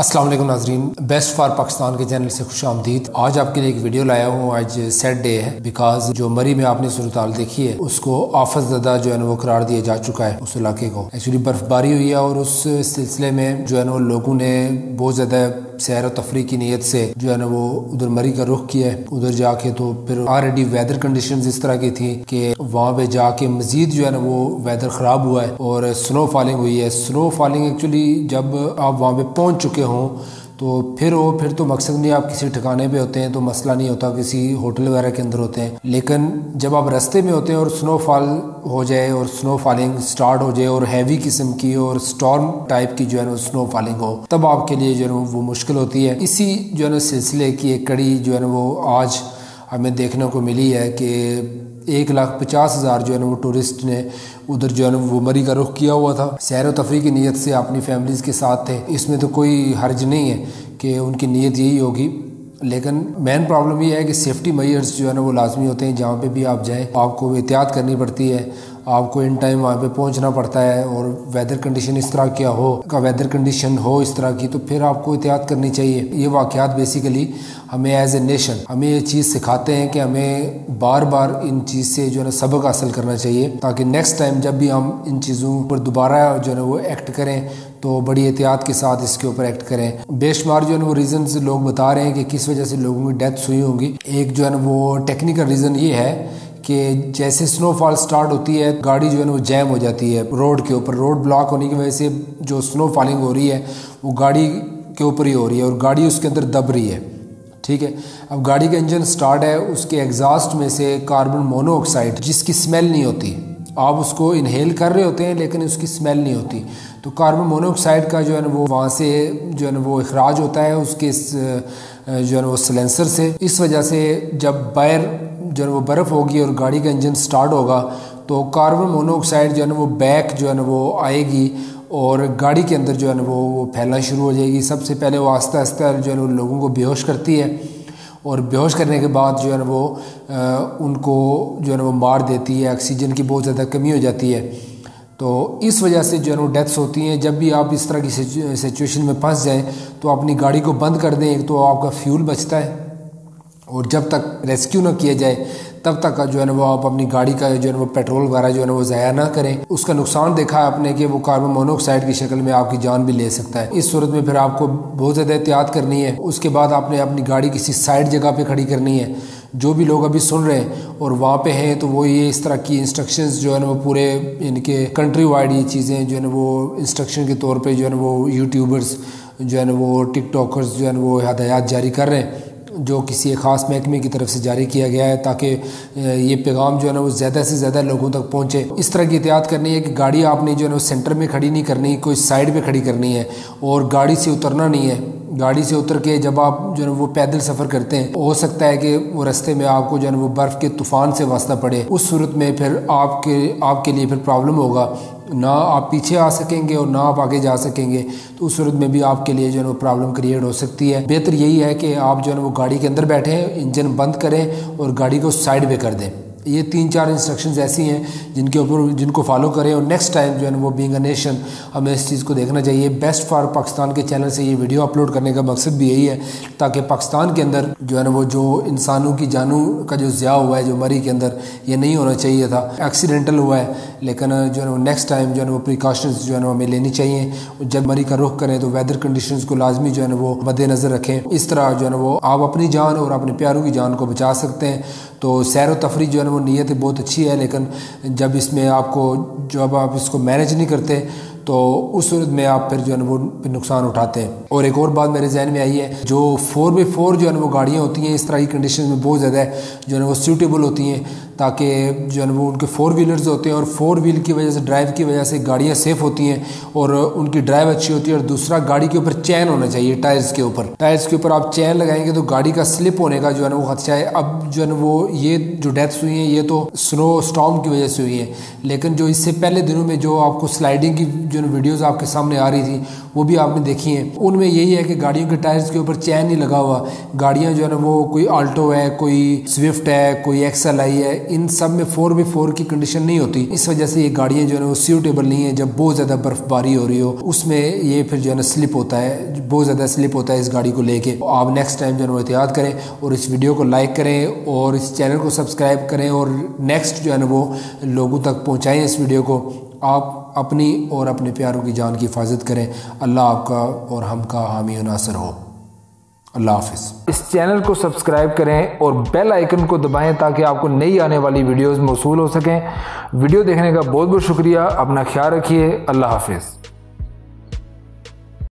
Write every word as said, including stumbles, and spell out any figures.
अस्सलाम वालेकुम नाजरीन, बेस्ट फॉर पाकिस्तान के चैनल से खुश आमदीद। आज आपके लिए एक वीडियो लाया हूँ। आज सैड डे है बिकॉज जो मरी में आपने सूरत हाल देखी है उसको आफत ज़दा जो है ना वो करार दिया जा चुका है। उस इलाके को एक्चुअली बर्फबारी हुई है और उस सिलसिले में जो है ना वो लोगों ने बहुत ज़्यादा सैर और तफरी की नीयत से जो है ना वो उधर मरी का रुख किया है। उधर जाके तो फिर ऑलरेडी वेदर कंडीशंस इस तरह की थी कि वहाँ पे जाके मजीद जो है ना वो वेदर ख़राब हुआ है और स्नो फॉलिंग हुई है। स्नो फॉलिंग एक्चुअली जब आप वहाँ पे पहुँच चुके हों तो फिर वो फिर तो मकसद नहीं, आप किसी ठिकाने पे होते हैं तो मसला नहीं होता, किसी होटल वगैरह के अंदर होते हैं। लेकिन जब आप रास्ते में होते हैं और स्नोफॉल हो जाए और स्नो फॉलिंग स्टार्ट हो जाए और हैवी किस्म की और स्टॉर्म टाइप की जो है ना स्नो फॉलिंग हो, तब आपके लिए जो है ना वो मुश्किल होती है। इसी जो है ना सिलसिले की एक कड़ी जो है ना वो आज हमें देखने को मिली है कि एक लाख पचास हज़ार जो है ना वो टूरिस्ट ने उधर जो है ना वो मरी का रुख किया हुआ था। सैर व तफरी की नीयत से अपनी फैमिलीज़ के साथ थे, इसमें तो कोई हर्ज नहीं है कि उनकी नीयत यही होगी। लेकिन मेन प्रॉब्लम ये है कि सेफ्टी मेजर्स जो है ना वो लाजमी होते हैं। जहाँ पे भी आप जाएं आपको एहतियात करनी पड़ती है, आपको इन टाइम वहाँ पे पहुँचना पड़ता है और वेदर कंडीशन इस तरह क्या हो का वेदर कंडीशन हो इस तरह की, तो फिर आपको एहतियात करनी चाहिए। ये वाक़यात बेसिकली हमें एज ए नेशन हमें ये चीज़ सिखाते हैं कि हमें बार बार इन चीज़ से जो है ना सबक हासिल करना चाहिए ताकि नेक्स्ट टाइम जब भी हम इन चीज़ों पर दोबारा जो है ना वो एक्ट करें तो बड़ी एहतियात के साथ इसके ऊपर एक्ट करें। बेशुमार जो है ना वो रीज़न्स लोग बता रहे हैं कि किस वजह से लोगों की डेथ्स हुई होंगी। एक जो है ना वो टेक्निकल रीज़न ये है कि जैसे स्नोफॉल स्टार्ट होती है गाड़ी जो है ना वो जैम हो जाती है रोड के ऊपर। रोड ब्लॉक होने की वजह से जो स्नो फॉलिंग हो रही है वो गाड़ी के ऊपर ही हो रही है और गाड़ी उसके अंदर दब रही है। ठीक है, अब गाड़ी का इंजन स्टार्ट है, उसके एग्जॉस्ट में से कार्बन मोनोऑक्साइड जिसकी स्मेल नहीं होती, आप उसको इनहेल कर रहे होते हैं लेकिन उसकी स्मेल नहीं होती, तो कार्बन मोनोऑक्साइड का जो है ना वो वहाँ से जो है ना वो इखराज होता है उसके जो है ना वो सिलेंसर से। इस वजह से जब बाहर जो है वो बर्फ़ होगी और गाड़ी का इंजन स्टार्ट होगा तो कार्बन मोनोऑक्साइड जो है ना वो बैक जो है ना वो आएगी और गाड़ी के अंदर जो है ना वो वो फैलना शुरू हो जाएगी। सबसे पहले वो आस्ता आस्ता जो है ना लोगों को बेहोश करती है और बेहोश करने के बाद जो है ना वो आ, उनको जो है ना वो मार देती है। ऑक्सीजन की बहुत ज़्यादा कमी हो जाती है, तो इस वजह से जो है ना डेथ्स होती हैं। जब भी आप इस तरह की सिचुएशन में फंस जाएँ तो अपनी गाड़ी को बंद कर दें, एक तो आपका फ्यूल बचता है और जब तक रेस्क्यू ना किया जाए तब तक जो है ना वो आप अपनी गाड़ी का जो है ना वो पेट्रोल वगैरह जो है ना वो ज़ाया ना करें। उसका नुकसान देखा है आपने कि वो कार्बन मोनोऑक्साइड की शक्ल में आपकी जान भी ले सकता है। इस सूरत में फिर आपको बहुत ज़्यादा एहतियात करनी है। उसके बाद आपने अपनी गाड़ी किसी साइड जगह पे खड़ी करनी है। जो भी लोग अभी सुन रहे हैं और वहाँ पे हैं तो वो ये इस तरह की इंस्ट्रक्शंस जो है ना वो पूरे इनके कंट्री वाइड ये चीज़ें जो है ना वो इंस्ट्रक्शन के तौर पर जो है ना वो यूट्यूबर्स जो है ना वो टिकटॉकर्स जो है ना वो हदायत जारी कर रहे हैं जो किसी एक ख़ास महकमे की तरफ से जारी किया गया है ताकि ये पैगाम जो है ना वो ज़्यादा से ज़्यादा लोगों तक पहुँचे। इस तरह की एहतियात करनी है कि गाड़ी आपने जो है ना सेंटर में खड़ी नहीं करनी, कोई साइड पे खड़ी करनी है और गाड़ी से उतरना नहीं है। गाड़ी से उतर के जब आप जो है वो पैदल सफ़र करते हैं हो सकता है कि वो रास्ते में आपको जो है वो बर्फ़ के तूफ़ान से वास्ता पड़े। उस सूरत में फिर आपके आपके लिए फिर प्रॉब्लम होगा, ना आप पीछे आ सकेंगे और ना आप आगे जा सकेंगे, तो उस सूरत में भी आपके लिए जो है वो प्रॉब्लम क्रिएट हो सकती है। बेहतर यही है कि आप जो है वो गाड़ी के अंदर बैठें, इंजन बंद करें और गाड़ी को साइड पर कर दें। ये तीन चार इंस्ट्रक्शंस ऐसी हैं जिनके ऊपर जिनको फॉलो करें और नेक्स्ट टाइम जो है ना वो बीइंग अ नेशन हमें इस चीज़ को देखना चाहिए। बेस्ट फॉर पाकिस्तान के चैनल से ये वीडियो अपलोड करने का मकसद भी यही है ताकि पाकिस्तान के अंदर जो है ना वो जो इंसानों की जानों का जो ज़िया हुआ है जो मरी के अंदर, ये नहीं होना चाहिए था, एक्सीडेंटल हुआ है। लेकिन जो है ना नेक्स्ट टाइम जो है ना वो प्रिकॉशंस जो है ना हमें लेनी चाहिए। जब मरी का रुख करें तो वेदर कंडीशन को लाजमी जो है ना वो मद्देनज़र रखें। इस तरह जो है ना वो आप अपनी जान और अपने प्यारों की जान को बचा सकते हैं। तो सैर व तफरी जो है वो नीयत बहुत अच्छी है, लेकिन जब इसमें आपको जब आप इसको मैनेज नहीं करते तो उस सूरत में आप फिर जो है ना वो नुकसान उठाते हैं। और एक और बात मेरे जहन में आई है, जो फोर बाई फोर जो है ना वो गाड़ियाँ होती हैं इस तरह की कंडीशन में बहुत ज़्यादा जो है ना वो सूटेबल होती हैं ताकि जो है ना वो उनके फोर व्हीलर्स होते हैं और फोर व्हील की वजह से ड्राइव की वजह से गाड़ियाँ सेफ़ होती हैं और उनकी ड्राइव अच्छी होती है। और दूसरा गाड़ी के ऊपर चैन होना चाहिए, टायर्स के ऊपर। टायर्स के ऊपर आप चैन लगाएंगे तो गाड़ी का स्लिप होने का जो है ना वो खदशा है। अब जो है ना वो ये जो डेथ्स हुई हैं ये तो स्नो स्टॉर्म की वजह से हुई है, लेकिन जो इससे पहले दिनों में जो आपको स्लाइडिंग की जो वीडियोस आपके सामने आ रही थी वो भी आपने देखी हैं। उनमें यही है कि गाड़ियों के टायर्स के ऊपर चैन नहीं लगा हुआ। गाड़ियाँ जो है ना वो कोई आल्टो है, कोई स्विफ्ट है, कोई एक्सल आई है, इन सब में फोर बाई फोर की कंडीशन नहीं होती। इस वजह से ये गाड़ियाँ जो है ना वो सूटेबल नहीं है। जब बहुत ज़्यादा बर्फबारी हो रही हो उसमें ये फिर जो है ना स्लिप होता है, बहुत ज़्यादा स्लिप होता है इस गाड़ी को लेके। आप नेक्स्ट टाइम जो है वो एहतियात करें और इस वीडियो को लाइक करें और इस चैनल को सब्सक्राइब करें और नेक्स्ट जो है ना वो लोगों तक पहुँचाएँ इस वीडियो को। आप अपनी और अपने प्यारों की जान की हिफाजत करें। अल्लाह आपका और हम का हामी नासर हो। अल्लाह हाफिज़। इस चैनल को सब्सक्राइब करें और बेल आइकन को दबाएं ताकि आपको नई आने वाली वीडियोस मौसूल हो सकें। वीडियो देखने का बहुत बहुत शुक्रिया। अपना ख्याल रखिए। अल्लाह हाफिज़।